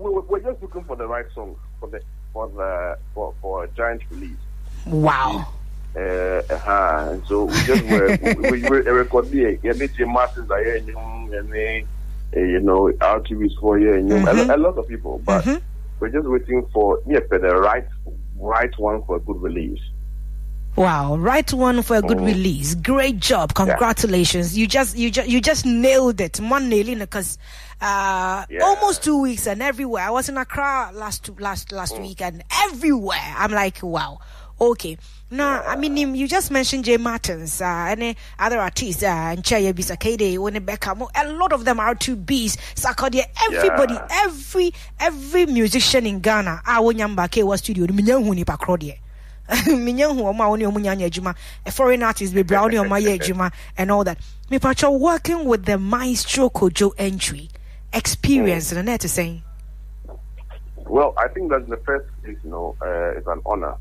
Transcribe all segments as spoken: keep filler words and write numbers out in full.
we, we're just looking for the right song for the for the for for a giant release. Wow. Uh, uh-huh. So we just were we were recording. Yeah, Jay Martins are here, and you know, R T V is for here, and a lot of people. But mm-hmm. we're just waiting for yeah for the right right one for a good release. Wow, right one for a good mm. release. Great job. Congratulations. Yeah. You just you just you just nailed it. Man, because uh yeah. almost two weeks and everywhere. I was in Accra last last last mm. week and everywhere. I'm like, wow. Okay. Now, yeah. I mean, you just mentioned Jay Martins, uh, any other artists, uh, and Chaya B, Sarkodie, Wene Beckham, a lot of them are R two Bs, Sarkodie, everybody, yeah. every every musician in Ghana, I Wonyamba Kaywa studio, Minyahuni Pakrodie. A foreign artist be brownie on my ejuma and all that. Me pacho working with the maestro Kojo Antwi experience, the net is saying. Well, I think that's the first place, you know, uh, it's an honor.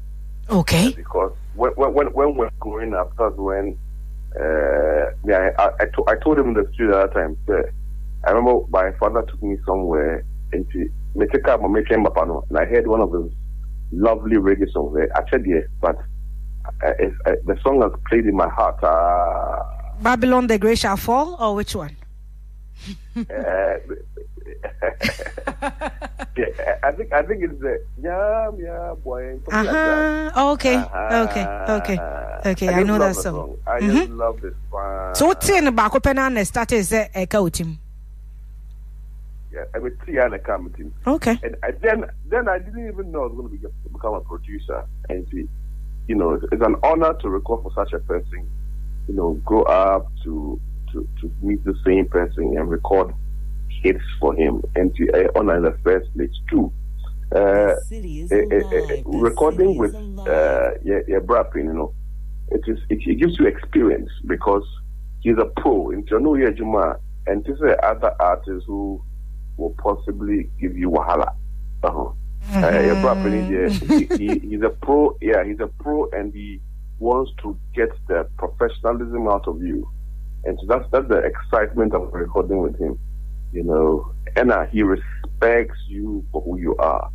Okay. Because when when when we're growing up, that's when uh, yeah, I I, to, I told him in the studio that time. Uh, I remember my father took me somewhere and she me take up my came up and I heard one of his lovely reggae songs. I said yes, but uh, if, uh, the song has played in my heart. Uh, Babylon the Great Shall Fall, or which one? uh, yeah, I think I think it's the yeah yeah boy. Uh huh. Like oh, okay. Uh-huh. okay. Okay. Okay. I, I know that song. song. I mm-hmm. just love this one. So what's in the back open and started the echoing? Yeah, I was three and I came with him. Okay. And I, then then I didn't even know I was going to, be, to become a producer. And see, you know, it's, it's an honor to record for such a person. You know, grow up to to to meet the same person and record hits for him. And to uh, honor the first place too. Uh, uh, uh, uh recording with uh, yeah, yeah, rapping, you know, it is it, it gives you experience because he's a pro. And you know, yeah, Juma, and these are other artists who will possibly give you wahala. Uh-huh. Mm-hmm. Uh, he, he, he's a pro, yeah, he's a pro, and he wants to get the professionalism out of you, and so that's that's the excitement of recording with him, you know. And uh, he respects you for who you are,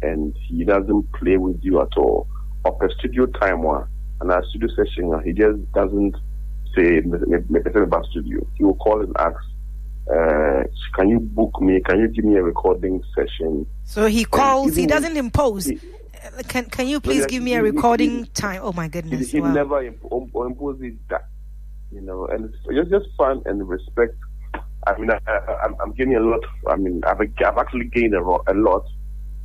and he doesn't play with you at all. Or per studio time one, and our studio session, he just doesn't say make a about studio. He will call and ask. Uh, can you book me? Can you give me a recording session? So he calls. He doesn't impose. He, can Can you please no, give me a recording he, he, time? Oh my goodness! He, he wow. never imp- imposes that, you know. And it's just just fun and respect. I mean, I, I, I'm gaining a lot. I mean, I've I've actually gained a, ro- a lot.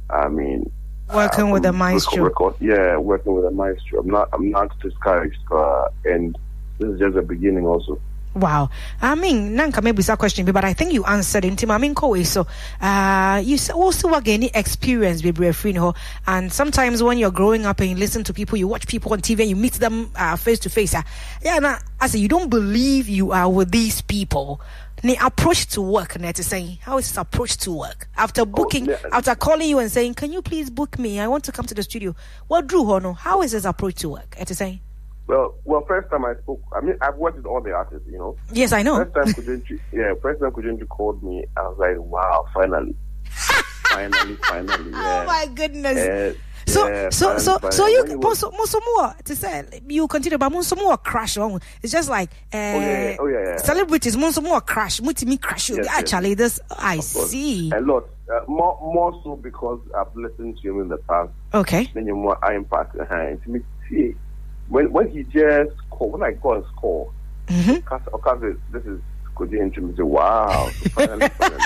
I mean, working I'm, with a maestro. Record, yeah, working with a maestro. I'm not I'm not discouraged, uh, and this is just the beginning also. Wow. I mean, Nanka maybe it's a question, but I think you answered it. I mean, so uh, you also have any experience with Brefino. And sometimes when you're growing up and you listen to people, you watch people on T V and you meet them uh, face to face. Uh, yeah, nah, I say you don't believe you are with these people. The approach to work, Net is saying, how is this approach to work? After booking, oh, yeah. after calling you and saying, can you please book me? I want to come to the studio. What drew Hono? How is this approach to work? Net is saying. Well, well, first time I spoke, I mean, I've worked with all the artists, you know. Yes, I know. First time Kujenji, yeah, first time Kujenji called me, I was like, wow, finally. finally, finally, yeah. Oh, my goodness. Yeah, so, yeah, so, finally, so, finally. so, you, you so, so, more, to say, you continue, but so more crash. It's just like, uh, oh, yeah, yeah. Oh, yeah, yeah. celebrities, so more crash, multi-me crash. Yes, Actually, yes. this, I see. A lot. Uh, more, more so because I've listened to him in the past. Okay. Then you're more eye impact. It's me, When when he just called, when I got his call, mm-hmm. okay, this is Kojo Antwi. Say, wow, finally, finally.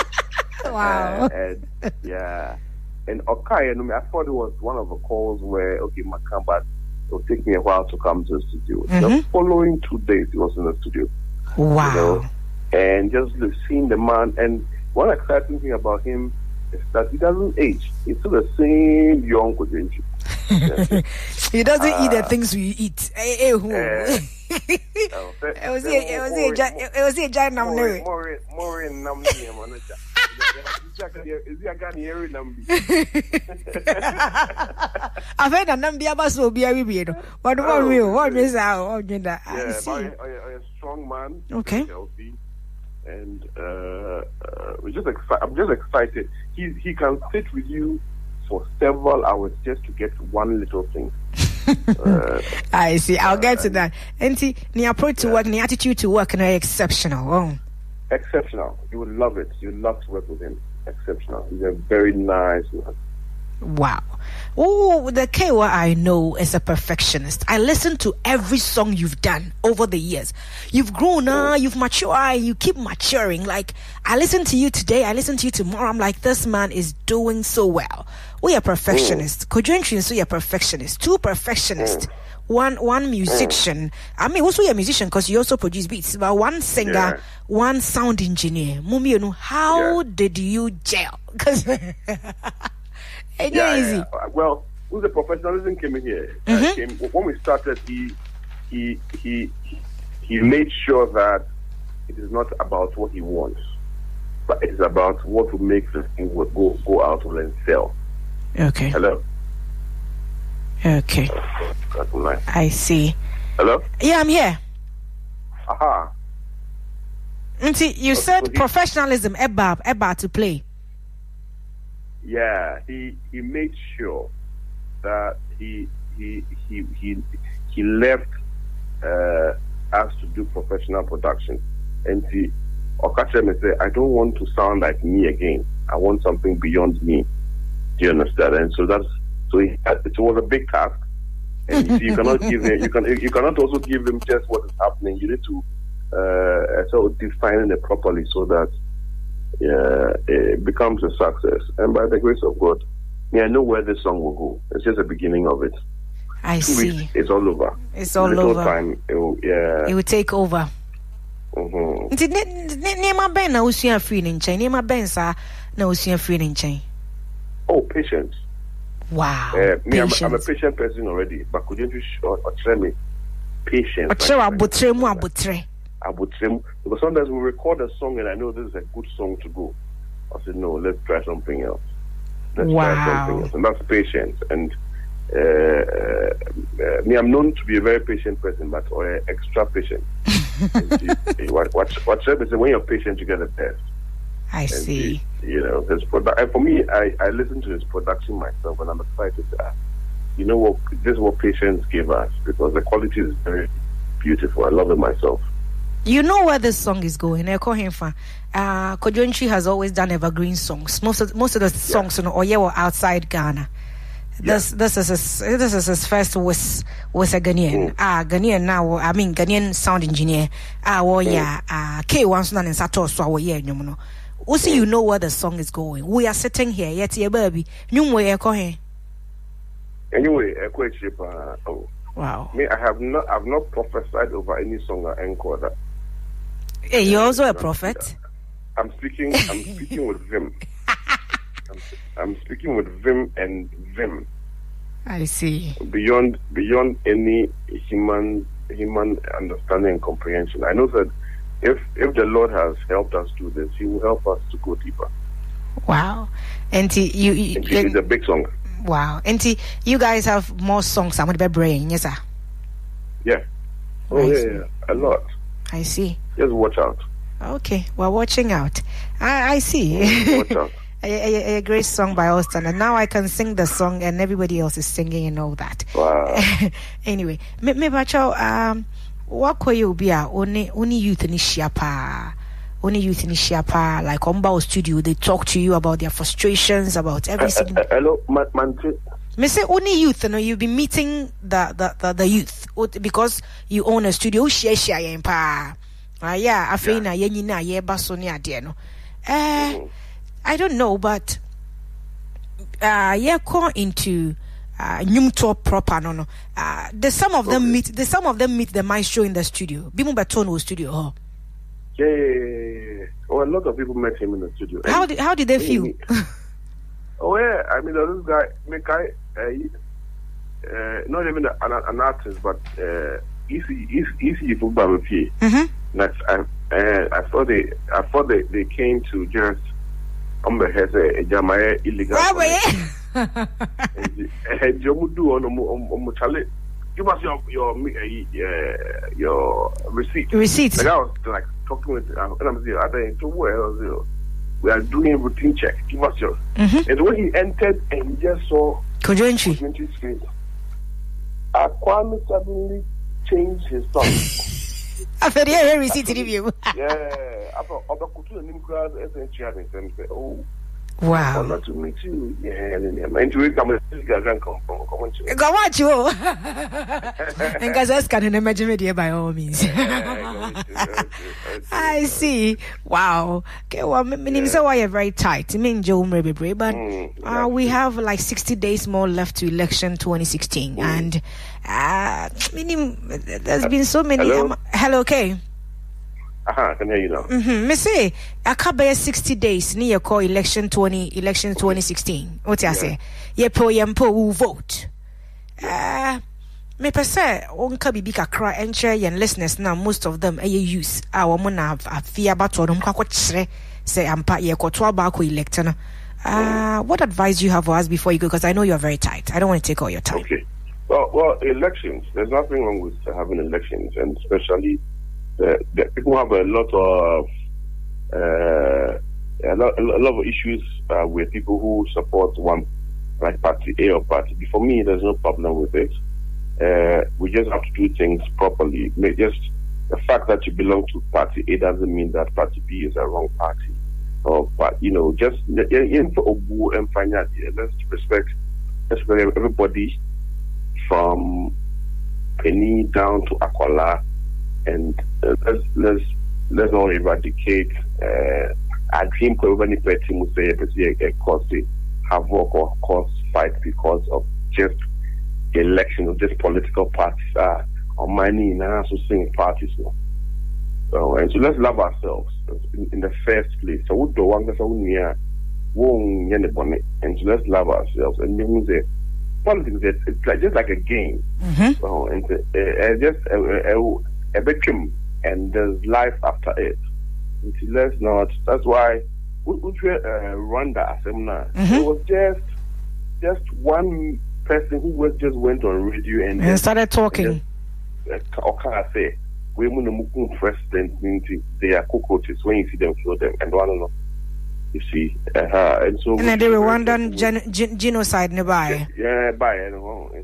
wow, and, and, yeah, and okay, and I thought it was one of the calls where okay, my come back. It will take me a while to come to the studio. Mm-hmm. The following two days, he was in the studio. Wow, you know, and just seeing the man. And one exciting thing about him is that he doesn't age. He's still the same young Kojo Antwi. He doesn't uh, eat the things we eat. It was a giant number. More in number. I've heard a number of people. But what real? What is our agenda? I see. A strong man. Okay. Healthy. And uh, uh, we're just exci- I'm just excited. he he can sit with you for several hours just to get one little thing. uh, I see. I'll uh, get to that. And see, the approach to yeah. work, the attitude to work, and you know, exceptional. Oh. Exceptional. You would love it. You would love to work with him. Exceptional. He's a very nice man. Wow. Oh, the Kaywa I know is a perfectionist. I listen to every song you've done over the years. You've grown, uh, you've matured, you keep maturing. Like, I listen to you today, I listen to you tomorrow. I'm like, this man is doing so well. We are perfectionists. Kojo Antwi, so you're a perfectionist. Two perfectionists. One one musician. I mean, also you're a musician because you also produce beats. But one singer, yeah. one sound engineer. Mummy, you know, how yeah. did you gel? Because... Yeah, yeah, yeah. Well, the professionalism came in here. Mm-hmm. uh, came, when we started, he, he he he made sure that it is not about what he wants, but it is about what will make the thing go go out and sell. Okay. Hello. Okay. That's nice. I see. Hello. Yeah, I'm here. Aha. See, you so, said so professionalism. Eba, eba to play. Yeah, he he made sure that he he he he he left uh, us to do professional production, and he Okache me say, I don't want to sound like me again. I want something beyond me. Do you understand? And so that's so he had, it was a big task, and you, see, you cannot give him, you can you cannot also give him just what is happening. You need to uh, sort of define it properly so that. Yeah, it becomes a success, and by the grace of God, yeah, I know where this song will go. It's just the beginning of it. I Two see. Weeks, it's all over. It's all Little over. Time, it will, yeah, it will take over. Mm-hmm. Oh, patience. Wow. Uh, me, patience. I'm, I'm a patient person already, but could you show me patience? I would say, because sometimes we record a song and I know this is a good song to go. I said, no, let's try something else. Let's wow. try something else. And that's patience. And uh, uh, me, I'm known to be a very patient person, but or uh, extra patient. what, what, what's up is when you're patient, you get a test. I and see. The, you know, his produ- for me, I, I listen to his production myself and I'm excited. Uh, you know what? This is what patience gave us because the quality is very beautiful. I love it myself. You know where this song is going. Uh, Kojo Antwi has always done evergreen songs. Most of, most of the songs, yeah. you know, Oye were outside Ghana. This yeah. this is his, this is his first was was a Ghanaian. Mm. Ah, Ghanaian now. I mean, Ghanaian sound engineer. Ah, oh yeah. Ah, K one son and Sato so oh yeah. You know, also you know where the song is going. We are sitting here yet, yeah, baby. You way Kojo. Anyway, Kojo. Oh. Wow. Me, I have not I've not prophesied over any song or encore that. Hey, you're also a prophet. I'm speaking. I'm speaking with vim. I'm, I'm speaking with vim and vim. I see. Beyond beyond any human human understanding and comprehension. I know that if if the Lord has helped us do this, He will help us to go deeper. Wow, and he, you, you and then, it's a big song. Wow, and he, you guys have more songs. I'm going to be brain, yes sir. Yeah. Oh I yeah, see. yeah, a lot. I see. Just watch out. Okay, we're watching out. I, I see. Watch out. a, a, a great song by Austin, and now I can sing the song, and everybody else is singing and all that. Wow. Anyway, me me bacho um, what could you be? Only only youth in Shiapa, only youth in Shiapa. Like Ombao Studio, they talk to you about their frustrations, about everything. Uh, uh, uh, hello, man. man Me say only youth, you know, you'll be meeting the the, the, the youth because you own a studio. Share share yen pa. Ah yeah, I feel na yen na ye basonia dear no. Eh, I don't know, but uh, yeah, come into uh, Nyumto proper no no. Uh, the some of okay. them meet the some of them meet the maestro in the studio. Bimu Batono studio. Oh. Yeah, yeah, yeah. Oh, a lot of people met him in the studio. How did how did they feel? Oh yeah, I mean this guy, make I. Uh, uh, not even a, an, an artist, but uh, easy, easy, easy for barbecue. Mm-hmm. Like I, uh, I thought they, I thought they, they came to just on the head a Jamaican illegal. And you would do on on on give us your your uh, your receipt. Receipts. Like I was like talking with, and I'm saying, I think to where we are doing routine check. Give us yours. Mm-hmm. And when he entered and he just saw Kojo Antwi screen, Akwame suddenly changed his song. After the hearing, we see T V. Yeah, after after Kojo and him crowd, essentially, I think say, oh. Wow. Wow. To meet you. Yeah, yeah, my intuition comes from Ghana. Come on, you. Go watch you. And guys, can imagine me there by all means. I see. Wow. Okay, well, my name is why you're very tight. I mean, Joe Mrebebre, but uh, we have like sixty days more left to election twenty sixteen, mm. and uh, meaning there's been so many. Hello, um, hello okay. Uh-huh, I can hear you now. Mm-hmm. Me say, I can't bear sixty days near call election twenty election twenty sixteen. What I say? Ye po yempo who vote. Uh me per se on kabi bika cry and share your listeners now most of them a use our mona fear battle say ampa ye kotwa bako election. Uh what advice do you have for us before you go? Because I know you're very tight. I don't want to take all your time. Okay. Well well elections. There's nothing wrong with having elections, and especially The, the people have a lot of uh, a, lot, a lot of issues uh, with people who support one, like party A or party B. For me, there's no problem with it. Uh, we just have to do things properly. Just the fact that you belong to party A doesn't mean that party B is a wrong party. Or, but you know, just let's respect, let's respect everybody from Penny down to Akwala. And uh, let's let's let's not eradicate uh, I dream everybody person would say a cause havoc or cause fight because of just the election of just political parties uh, or money and also singing parties. So, so and so let's love ourselves in, in the first place. So we do one that's all near won't anybody, and so let's love ourselves. And means that politics it's like just like a game. Mm-hmm. So and uh, just uh, uh, a victim, and there's life after it. Let's not. That's why we uh, run the seminar. Mm-hmm. It was just just one person who was just went on radio and, and just, started talking. Okay, say we must president. They are cockroaches. When you see them, kill them. And one know. You see, uh-huh. and so and then they were wondering gen- gen- genocide nearby. Yeah, by yeah, and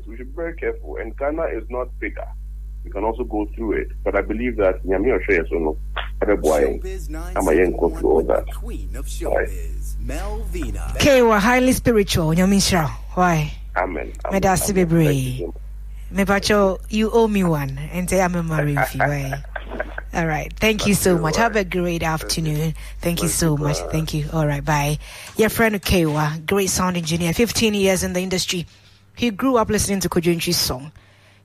we should be very careful. And Ghana is not bigger. You can also go through it, but I believe that Nyamio Shayas will not. I'm a young couple to all that. Okay, we're highly spiritual, Nyamisha. Why? Amen. May that be brave. May Pacho, you owe me one, and say I'm a married why? All right. Thank you so much. Have a great afternoon. Thank you so much. Thank you. All right. Bye. Your friend Kaywa, great sound engineer, fifteen years in the industry. He grew up listening to Kojo Antwi's song.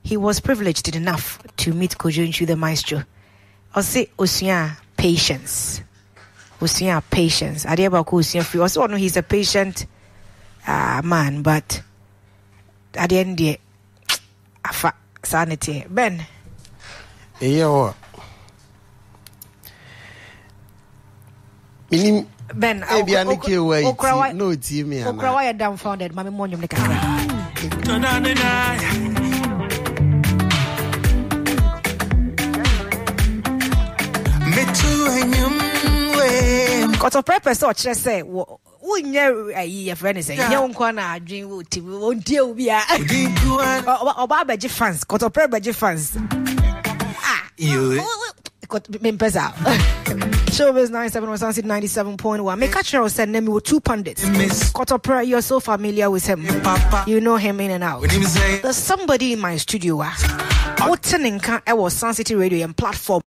He was privileged enough to meet Kojo Antwi the maestro. I'll say, Osia, patience. Osia, patience. I also know he's a patient uh, man, but at the end, the sanity. Ben? Yo. Ben, Ben, I'm no team. I'm dumbfounded. I'm dumbfounded. Got a purpose or just say, wouldn't your friend is a young corner dream would deal be a Baba Jeffans, got a purpose fans. Ah, you got me pass out. Showbiz ninety-seven was answered ninety-seven point one. Make catch her send them with two pundits. Got a prayer, you're so familiar with him. You know him in and out. There's somebody in my studio. What turning can I was Sun City Radio and platform.